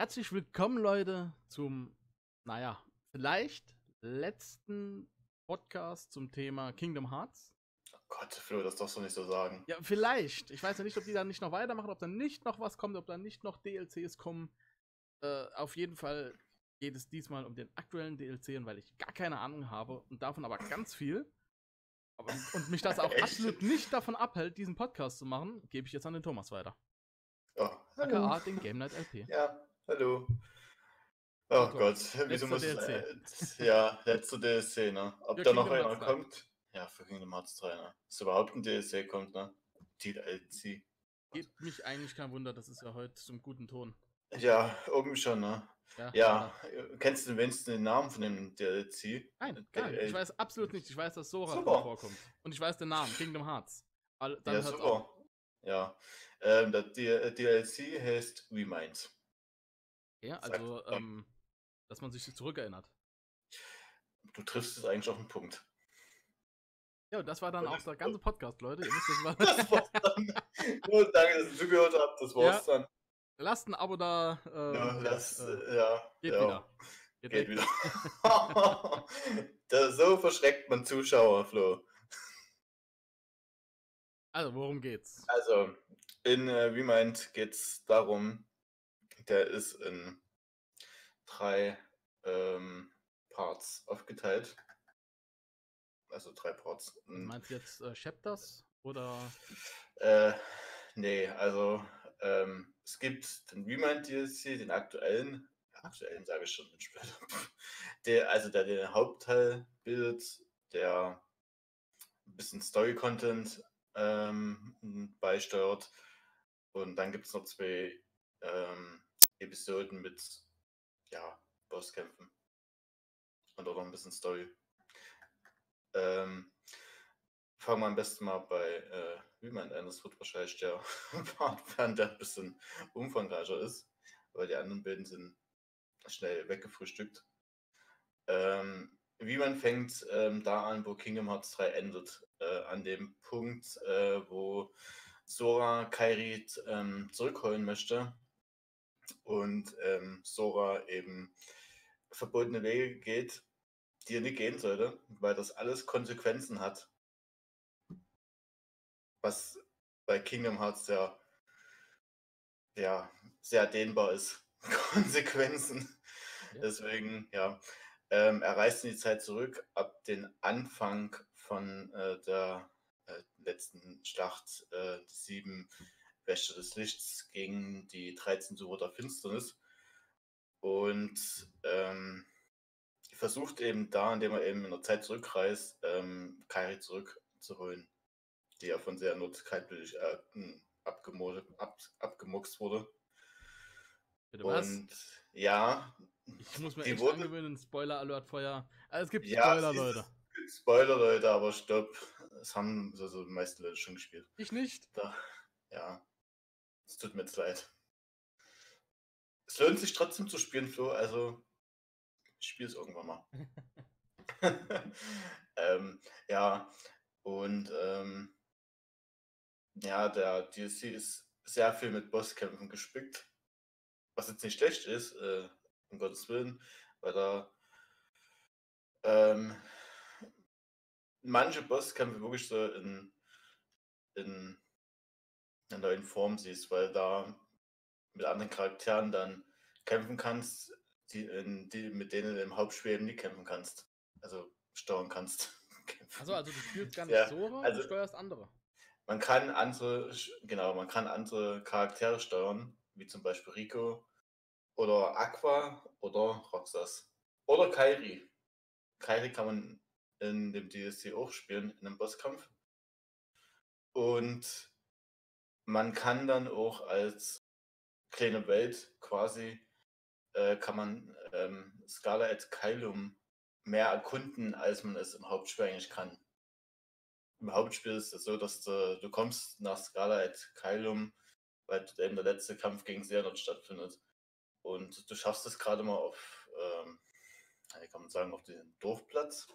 Herzlich willkommen, Leute, zum, naja, vielleicht letzten Podcast zum Thema Kingdom Hearts. Oh Gott, Flo, das darfst du nicht so sagen. Ja, vielleicht. Ich weiß ja nicht, ob die dann nicht noch weitermachen, ob dann nicht noch was kommt, ob dann nicht noch DLCs kommen. Auf jeden Fall geht es diesmal um den aktuellen DLC, und weil ich gar keine Ahnung habe und davon aber ganz viel und mich das auch absolut nicht davon abhält, diesen Podcast zu machen, gebe ich jetzt an den Thomas weiter. Oh, aka den Game Night LP. Ja. Hallo. Oh Gott, wieso muss ich... ja, letzte DLC, ne? Ob da noch einer kommt? Ja, für Kingdom Hearts 3, ne? Dass überhaupt ein DLC kommt, ne? DLC. Geht mich eigentlich kein Wunder, das ist ja heute zum guten Ton. Ja, irgendwie schon, ne? Ja, kennst du wenigstens den Namen von dem DLC? Nein, gar nicht. Ich weiß absolut nicht. Ich weiß, dass Sora vorkommt. Und ich weiß den Namen, Kingdom Hearts. Ja, super. Ja, das DLC heißt Reminds. Ja, also, dass man sich zurückerinnert. Du triffst es eigentlich auf den Punkt. Ja, und das war dann auch der ganze Podcast, Leute. Ihr wisst, das war's dann. Gut, danke, dass ihr zugehört habt. Das war's dann. Lasst ein Abo da. Geht wieder. So verschreckt man Zuschauer, Flo. Also, worum geht's? Also, in Remind geht's darum, der ist in 3 Parts aufgeteilt. Also 3 Parts. Meinst du jetzt Chapters? Oder? Nee, also es gibt den Remind DLC, den aktuellen. Aktuellen sage ich schon, den später. der den Hauptteil bildet, der ein bisschen Story-Content beisteuert. Und dann gibt es noch 2 Episoden mit, ja, Bosskämpfen und auch noch ein bisschen Story. Fangen wir am besten mal bei Remind an. Das wird wahrscheinlich der Part werden, der ein bisschen umfangreicher ist, weil die anderen Bilder sind schnell weggefrühstückt. Remind fängt da an, wo Kingdom Hearts 3 endet, an dem Punkt, wo Sora Kairi zurückholen möchte. Und Sora eben verbotene Wege geht, die er nicht gehen sollte, weil das alles Konsequenzen hat. Was bei Kingdom Hearts ja sehr dehnbar ist. Konsequenzen. Ja. Deswegen, ja. Er reist in die Zeit zurück, ab den Anfang von der letzten Schlacht 7. Wächter des Lichts gegen die 13 Symbole der Finsternis, und versucht eben da, indem er eben in der Zeit zurückreist, Kairi zurückzuholen, die ja von sehr notkaltwillig abgemuxt wurde. Bitte was? Und ja, ich muss mir echt angewöhnen, Spoiler-Alert-Feuer. Also, es gibt Spoiler, Leute. Es gibt Spoiler, Leute, aber stopp. Das haben also die meisten Leute schon gespielt. Ich nicht. Da, ja. Es tut mir jetzt leid. Es lohnt sich trotzdem zu spielen, Flo, also ich spiele es irgendwann mal. Ja, und ja, der DLC ist sehr viel mit Bosskämpfen gespickt, was jetzt nicht schlecht ist, um Gottes Willen, weil da manche Bosskämpfe wirklich so in der neuen Form siehst, weil da mit anderen Charakteren dann kämpfen kannst, mit denen du im Hauptspiel eben nicht kämpfen kannst. Also steuern kannst. Also du spielst gar nicht Sora, also, du steuerst andere. Man kann andere Charaktere steuern, wie zum Beispiel Rico oder Aqua oder Roxas. Oder Kairi. Kairi kann man in dem DLC auch spielen, in einem Bosskampf. Und man kann dann auch als kleine Welt quasi, kann man Scala ad Caelum mehr erkunden, als man es im Hauptspiel eigentlich kann. Im Hauptspiel ist es so, dass du kommst nach Scala ad Caelum, weil eben der letzte Kampf gegen Searnoth stattfindet. Und du schaffst es gerade mal auf, kann man sagen, auf den Dorfplatz,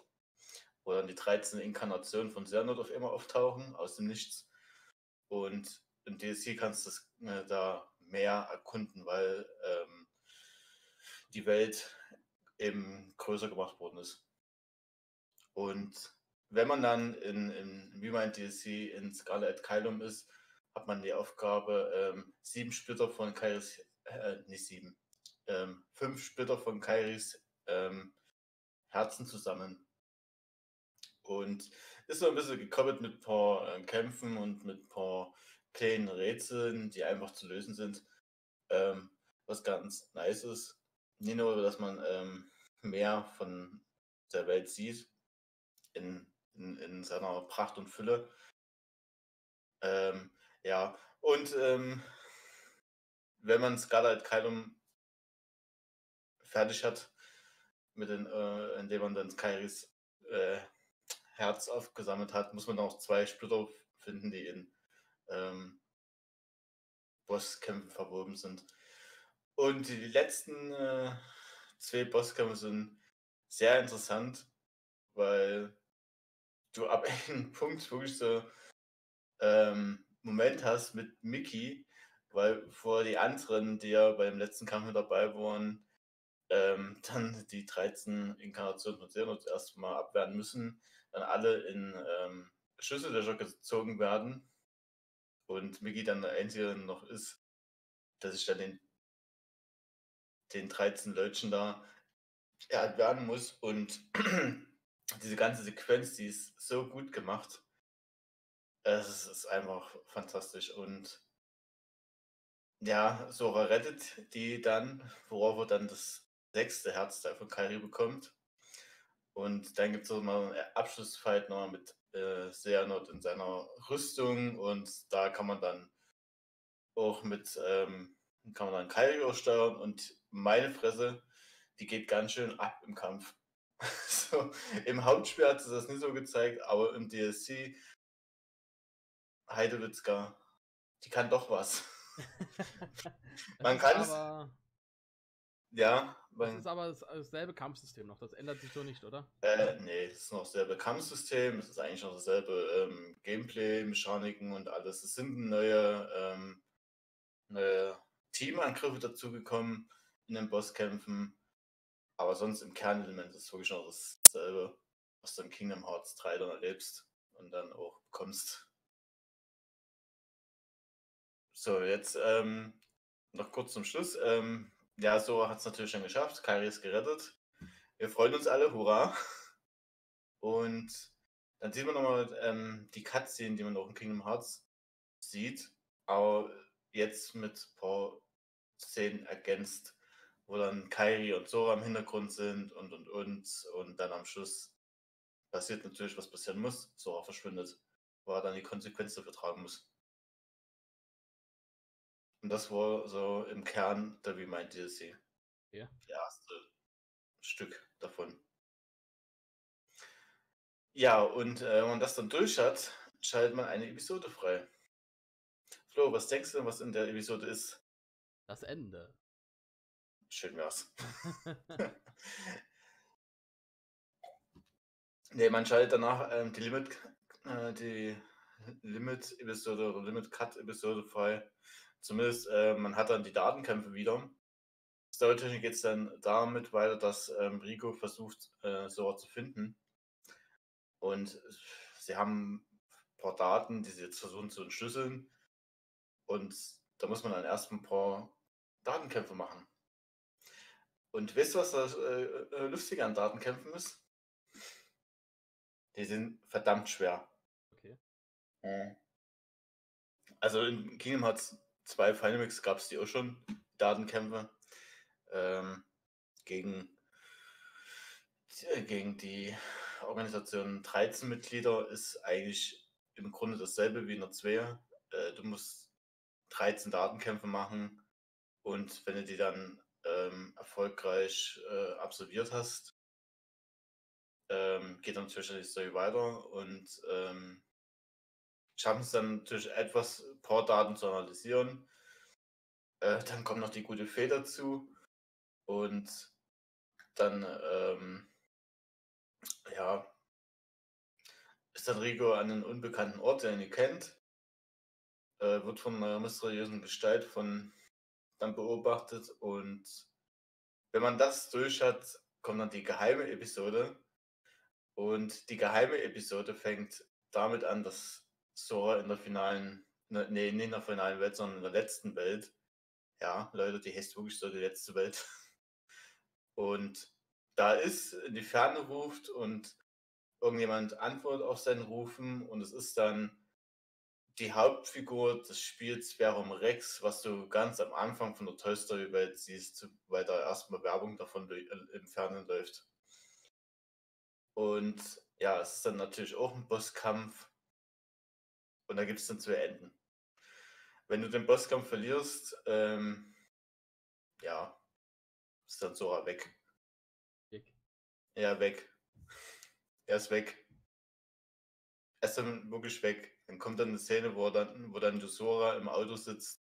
wo dann die 13 Inkarnationen von Searnoth auf einmal auftauchen, aus dem Nichts. Und im DLC kannst du da mehr erkunden, weil die Welt eben größer gemacht worden ist. Und wenn man dann in Remind DLC in Scala ad Caelum ist, hat man die Aufgabe, 5 Splitter von Kairis Herzen zu sammeln. Und ist so ein bisschen gekoppelt mit ein paar Kämpfen und mit ein paar kleinen Rätseln, die einfach zu lösen sind. Was ganz nice ist. Nicht nur, dass man mehr von der Welt sieht in seiner Pracht und Fülle. Ja, und wenn man Scala ad Caelum fertig hat, indem man dann Kairis Herz aufgesammelt hat, muss man auch 2 Splitter finden, die in Bosskämpfen verwoben sind. Und die letzten 2 Bosskämpfe sind sehr interessant, weil du ab einem Punkt wirklich so Moment hast mit Mickey, weil vor die anderen, die ja beim letzten Kampf mit dabei waren, dann die 13 Inkarnationen von Searnoth erstmal abwehren müssen, dann alle in Schlüssellöcher gezogen werden und Mickey dann der Einzige noch ist, dass ich dann den 13 Leutchen da entwerfen muss. Und diese ganze Sequenz, die ist so gut gemacht. Es ist einfach fantastisch. Und ja, Sora rettet die dann, worauf er dann das 6. Herzteil von Kairi bekommt. Und dann gibt es nochmal einen Abschlussfight nochmal mit Searnoth in seiner Rüstung. Und da kann man dann auch Kairi aussteuern. Und meine Fresse, die geht ganz schön ab im Kampf. So, im Hauptspiel hat es das nicht so gezeigt, aber im DLC Heidewitzka, die kann doch was. Man kann aber, es. Ja. Das ist aber dasselbe Kampfsystem noch, das ändert sich so nicht, oder? Nee, es ist noch dasselbe Kampfsystem, es ist eigentlich noch dasselbe Gameplay, Mechaniken und alles. Es sind neue Teamangriffe dazugekommen in den Bosskämpfen, aber sonst im Kernelement ist es wirklich noch dasselbe, was du in Kingdom Hearts 3 dann erlebst und dann auch bekommst. So, jetzt noch kurz zum Schluss. Ja, Sora hat es natürlich schon geschafft. Kairi ist gerettet. Wir freuen uns alle. Hurra! Und dann sieht man nochmal die Cutscene, die man auch in Kingdom Hearts sieht. Aber jetzt mit ein paar Szenen ergänzt, wo dann Kairi und Sora im Hintergrund sind und. Und dann am Schluss passiert natürlich, was passieren muss. Sora verschwindet, wo er dann die Konsequenzen dafür tragen muss. Und das war so im Kern der Remind DLC. Ja. Der erste Stück davon. Ja, und wenn man das dann durch hat, schaltet man eine Episode frei. Flo, was denkst du, was in der Episode ist? Das Ende. Schön wär's. Nee, man schaltet danach die Limit-Episode oder Limit-Cut-Episode frei. Zumindest, man hat dann die Datenkämpfe wieder. Storytechnisch geht es dann damit weiter, dass Rico versucht, Sora zu finden. Und sie haben ein paar Daten, die sie jetzt versuchen zu entschlüsseln. Und da muss man dann erst ein paar Datenkämpfe machen. Und wisst ihr, was das Lustige an Datenkämpfen ist? Die sind verdammt schwer. Okay. Also in Kingdom Hearts 2 Final Mix gab es die auch schon, Datenkämpfe gegen die Organisation. 13 Mitglieder ist eigentlich im Grunde dasselbe wie in der 2. Du musst 13 Datenkämpfe machen und wenn du die dann erfolgreich absolviert hast, geht dann natürlich die Story weiter und schaffen es dann natürlich etwas, ein paar Daten zu analysieren. Dann kommt noch die gute Fee dazu. Und dann ist dann Rico an einen unbekannten Ort, den ihr kennt. Wird von einer mysteriösen Gestalt dann beobachtet und Wenn man das durch hat, kommt dann die geheime Episode. Und die geheime Episode fängt damit an, dass Sora in der finalen, nee, nicht in der finalen Welt, sondern in der letzten Welt. Ja, Leute, die heißt wirklich so die letzte Welt. Und da ist, in die Ferne ruft und irgendjemand antwortet auf seinen Rufen und es ist dann die Hauptfigur des Spiels Verum Rex, was du ganz am Anfang von der Toy Story Welt siehst, weil da erstmal Werbung davon im Fernsehen läuft. Und ja, es ist dann natürlich auch ein Bosskampf und da gibt es dann zwei Enden. Wenn du den Bosskampf verlierst, ja, ist dann Sora weg. Ja, weg. Er ist weg. Er ist dann wirklich weg. Dann kommt dann eine Szene, wo dann Sora im Auto sitzt.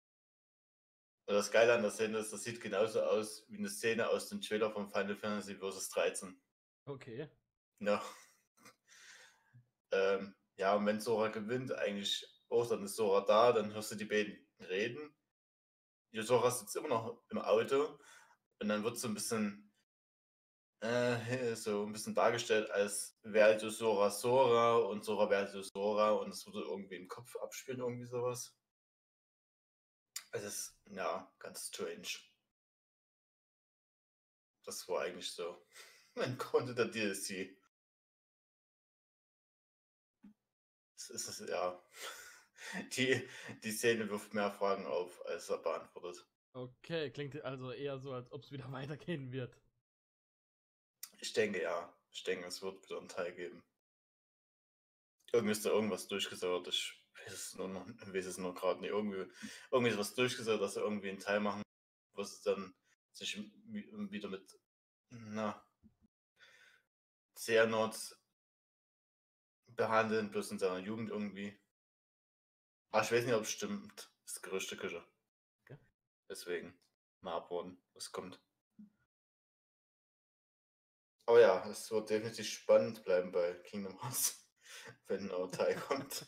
Und das Geile an der Szene ist, das sieht genauso aus wie eine Szene aus dem Trailer von Final Fantasy vs. 13. Okay. Ja. Ja, und wenn Sora gewinnt, eigentlich auch, dann ist Sora da, dann hörst du die beiden reden. Die Sora sitzt immer noch im Auto und dann wird so ein bisschen dargestellt, als wäre Sora Sora und Sora wäre Sora und es würde irgendwie im Kopf abspielen, irgendwie sowas. Es ist, ja, ganz strange. Das war eigentlich so ein Grunde der DLC. Es ist, ja, die Szene wirft mehr Fragen auf, als er beantwortet. Okay, klingt also eher so, als ob es wieder weitergehen wird. Ich denke, ja. Ich denke, es wird wieder einen Teil geben. Irgendwie ist da irgendwas durchgesauert. Ich weiß es nur gerade nicht. Irgendwie ist was durchgesauert, dass sie irgendwie einen Teil machen, wo sie dann sich wieder mit Searnoth behandeln, bloß in seiner Jugend irgendwie. Aber ich weiß nicht, ob es stimmt. Das ist Gerüchteküche. Okay. Deswegen mal abwarten, was kommt. Aber ja, es wird definitiv spannend bleiben bei Kingdom Hearts, wenn ein neuer Teil kommt.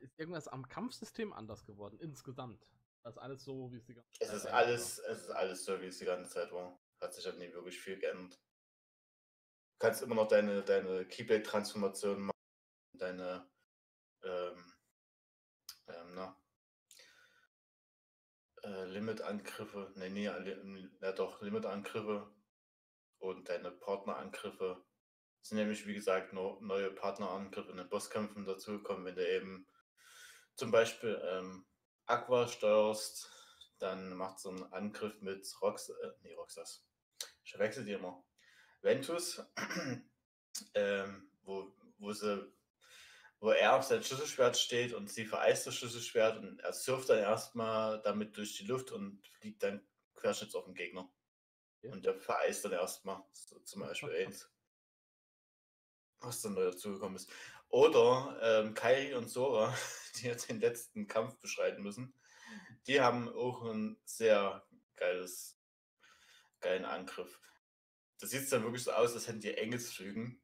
Ist irgendwas am Kampfsystem anders geworden, insgesamt? Das ist alles so, wie es die ganze Zeit Es ist alles so, wie es die ganze Zeit war. Hat sich halt nie wirklich viel geändert. Du kannst immer noch deine Keyblade-Transformation machen, deine Limit-Angriffe, Limit-Angriffe und deine Partnerangriffe. Es sind nämlich, wie gesagt, nur neue Partnerangriffe in den Bosskämpfen dazugekommen. Wenn du eben zum Beispiel Aqua steuerst, dann macht so einen Angriff mit Roxas. Ich verwechsel die immer. Ventus, wo er auf sein Schlüsselschwert steht und sie vereist das Schlüsselschwert und er surft dann erstmal damit durch die Luft und fliegt dann querschnitts auf den Gegner. Ja. Und er vereist dann erstmal, so zum Beispiel eins. Was dann neu dazugekommen ist. Oder Kairi und Sora, die jetzt den letzten Kampf beschreiten müssen, die haben auch einen sehr geilen Angriff. Das sieht dann wirklich so aus, als hätten die Engelsflügen.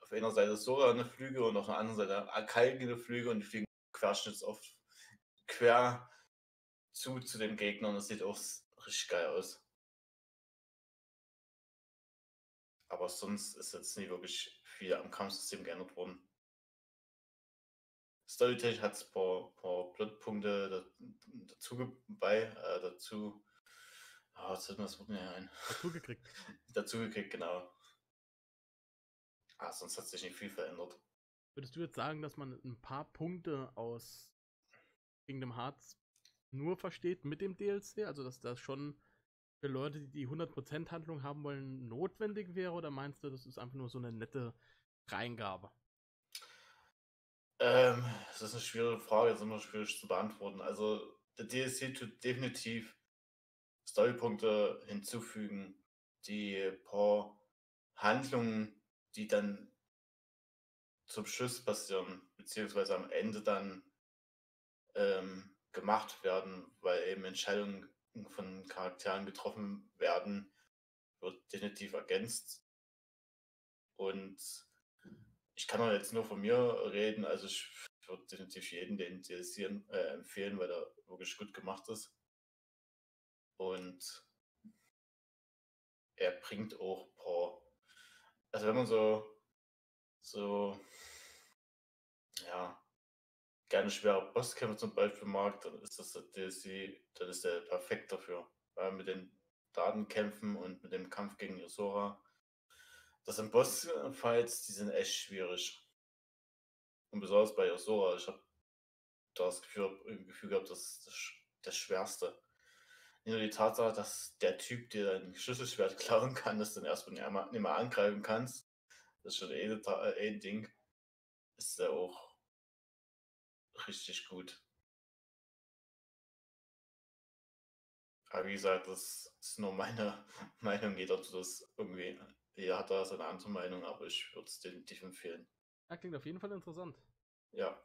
Auf einer Seite Sora eine Flüge und auf der anderen Seite Kairi eine Flüge und die fliegen quer zu dem Gegner und das sieht auch richtig geil aus. Aber sonst ist jetzt nie wirklich viel am Kampfsystem geändert worden. Storytech hat ein paar Plotpunkte dazugekriegt, genau. Sonst hat sich nicht viel verändert. Würdest du jetzt sagen, dass man ein paar Punkte aus Kingdom Hearts nur versteht mit dem DLC? Also dass das schon für Leute, die 100% Handlung haben wollen, notwendig wäre? Oder meinst du, das ist einfach nur so eine nette Reingabe? Das ist eine schwierige Frage, das ist immer schwierig zu beantworten. Also der DLC tut definitiv Storypunkte hinzufügen, die paar Handlungen, die dann zum Schluss passieren, beziehungsweise am Ende dann gemacht werden, weil eben Entscheidungen von Charakteren getroffen werden, wird definitiv ergänzt. Und ich kann auch jetzt nur von mir reden, also ich würde definitiv jeden den interessieren, empfehlen, weil er wirklich gut gemacht ist. Und er bringt auch ein paar... Also wenn man so ja, gerne schwere Bosskämpfe zum Beispiel mag, dann ist das der DLC, dann ist der perfekt dafür. Weil mit den Datenkämpfen und mit dem Kampf gegen Ysora, das sind Bossfights, die sind echt schwierig. Und besonders bei Ysora, ich habe das Gefühl gehabt, das ist das Schwerste. Nicht nur die Tatsache, dass der Typ dir dein Schlüsselschwert klauen kann, dass du dann erstmal nicht mehr angreifen kannst, das ist schon ein Ding, ist ja auch richtig gut. Aber wie gesagt, das ist nur meine Meinung, jeder tut das irgendwie, jeder hat da seine andere Meinung, aber ich würde es definitiv empfehlen. Ja, klingt auf jeden Fall interessant. Ja.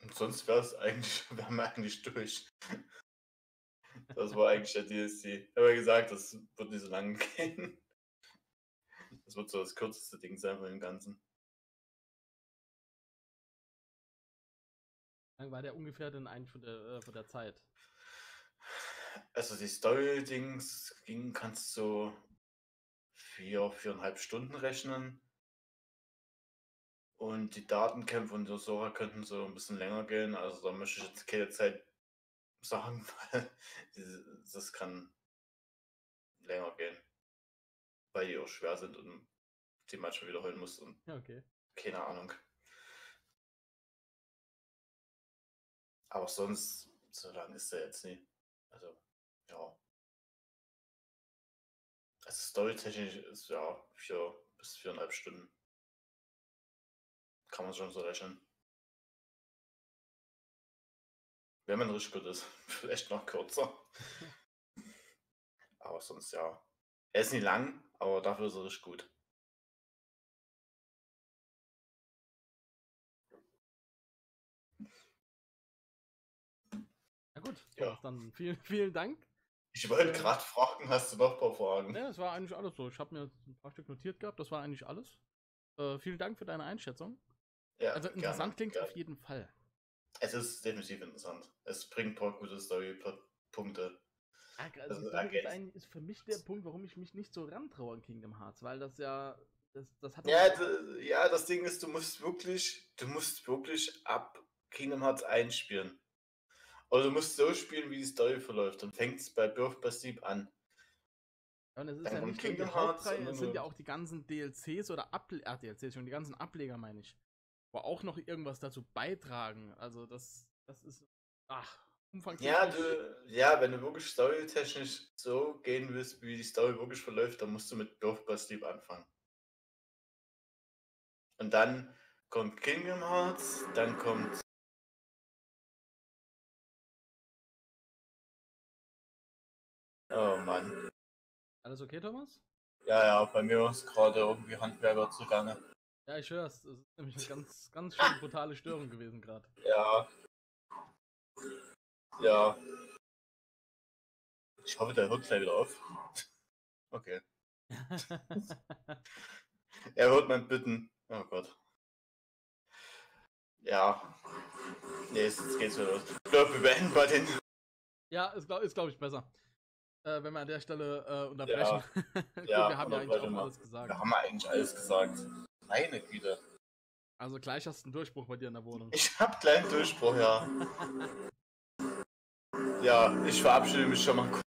Und sonst wären wir eigentlich durch. Das war eigentlich der DLC. Ich habe ja gesagt, das wird nicht so lange gehen. Das wird so das kürzeste Ding sein von dem Ganzen. Wie lange war der ungefähr denn eigentlich von der Zeit? Also die Story-Dings kannst du 4,5 Stunden rechnen. Und die Datenkämpfe und Ysora könnten so ein bisschen länger gehen. Also da möchte ich jetzt keine Zeit sagen, weil das kann länger gehen. Weil die auch schwer sind und die manchmal wiederholen muss und okay. Keine Ahnung. Aber sonst, so lang ist der jetzt nie. Also, ja. Also storytechnisch ist ja 4 bis 4,5 Stunden. Kann man schon so rechnen. Wenn man richtig gut ist, vielleicht noch kürzer. Aber sonst ja. Er ist nicht lang, aber dafür ist er richtig gut. Na gut, ja. Dann vielen Dank. Ich wollte gerade fragen, hast du noch ein paar Fragen? Ja, das war eigentlich alles so. Ich habe mir ein paar Stück notiert gehabt, das war eigentlich alles. Vielen Dank für deine Einschätzung. Ja, also interessant klingt es auf jeden Fall. Es ist definitiv interessant. Es bringt ein paar gute Story-Punkte. Also das ist für mich der Punkt, warum ich mich nicht so rantraue an Kingdom Hearts, weil das ja... Das hat ja, das Ding ist, du musst wirklich ab Kingdom Hearts einspielen. Oder du musst so spielen, wie die Story verläuft. Dann fängt es bei Birth by Sleep an. Und es ist dann ja nicht nur die Hauptreihe, es sind ja auch die ganzen DLCs oder DLCs schon, die ganzen Ableger, meine ich. Wo auch noch irgendwas dazu beitragen. Also das ist... Ach, umfangreich. Ja, wenn du wirklich storytechnisch so gehen willst, wie die Story wirklich verläuft, dann musst du mit Birth by Sleep anfangen. Und dann kommt Kingdom Hearts, dann kommt... Oh Mann. Alles okay, Thomas? Ja, bei mir ist gerade irgendwie Handwerker zugange. Ja, ich höre es. Es ist nämlich eine ganz, ganz schön brutale Störung gewesen gerade. Ja. Ich hoffe, der hört gleich wieder auf. Okay. Er wird mein Bitten. Oh Gott. Ja. Nee, jetzt geht's wieder los. Ich glaube, wir beenden bei den... Ja, ist glaube ich besser. Wenn wir an der Stelle unterbrechen. Ja. Gut, ja, wir haben ja eigentlich auch alles gesagt. Wir haben ja eigentlich alles gesagt. Meine Güte. Also gleich hast du einen Durchbruch bei dir in der Wohnung. Ich hab gleich einen Durchbruch, ja. Ja, ich verabschiede mich schon mal kurz.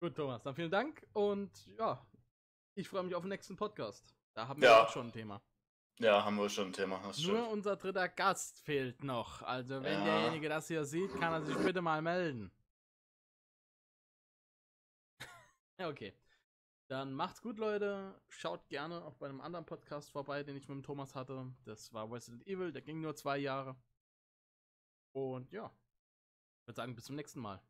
Gut, Thomas, dann vielen Dank und ja, ich freue mich auf den nächsten Podcast. Da haben wir auch schon ein Thema. Ja, haben wir schon ein Thema. Nur stimmt. Unser dritter Gast fehlt noch. Also wenn derjenige das hier sieht, kann er sich bitte mal melden. Okay. Dann macht's gut, Leute. Schaut gerne auch bei einem anderen Podcast vorbei, den ich mit dem Thomas hatte. Das war Resident Evil. Der ging nur 2 Jahre. Und ja, ich würde sagen, bis zum nächsten Mal.